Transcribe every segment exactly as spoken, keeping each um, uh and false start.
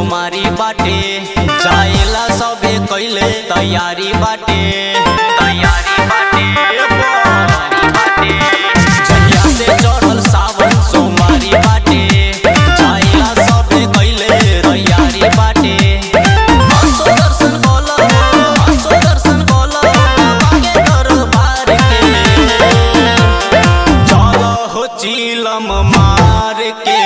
कुमारी बाटे जाएला सबे कइले तैयारी बाटे तैयारी बाटे कुमारी बाटे जहिया से चढ़ल सावन सोमारी बाटे जाएला सबे कइले तैयारी बाटे मासो दर्शन कोला मासो दर्शन कोला बागे दरबार के चलो हो चिलम मार के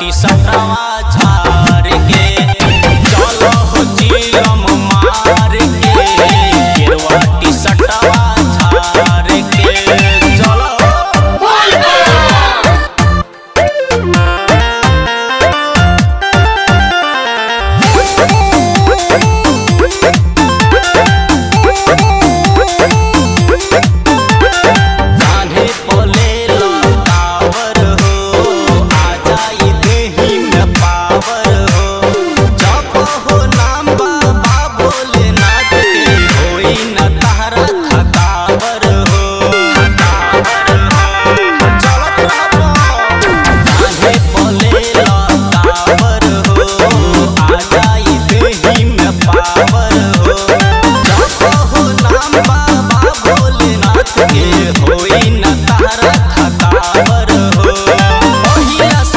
टी सटावा झार के चलो हो चिलम मार के गेरवा टी सटावा झार के चलो कान्हे पोलेला कावर हो आ जाई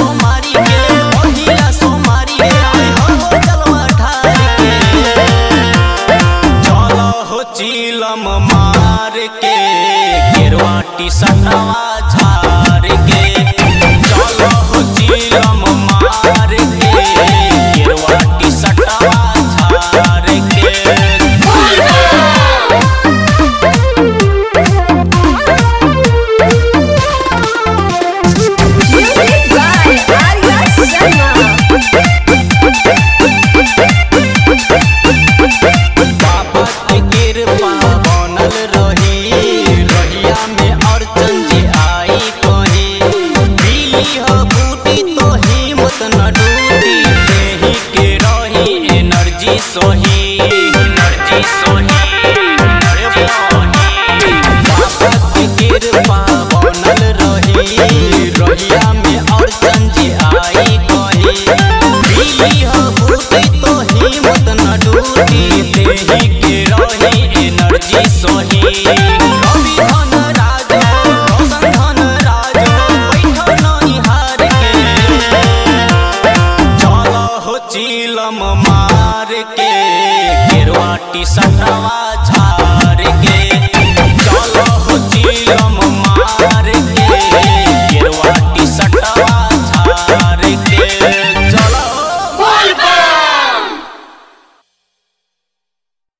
चिलम मार के गेरवा टी सटावा झार के चलो हो चिलम मार के गेरवा टी सटावा झार के सोही एनर्जी सोही एनर्जी सोही बापक कृपा बनल रही रहिया में और संजी आई कही मिली हो भूती तो हिम्मत न डूटी देही के रही एनर्जी सोही। चिलम मार के गेरवा टी सटावा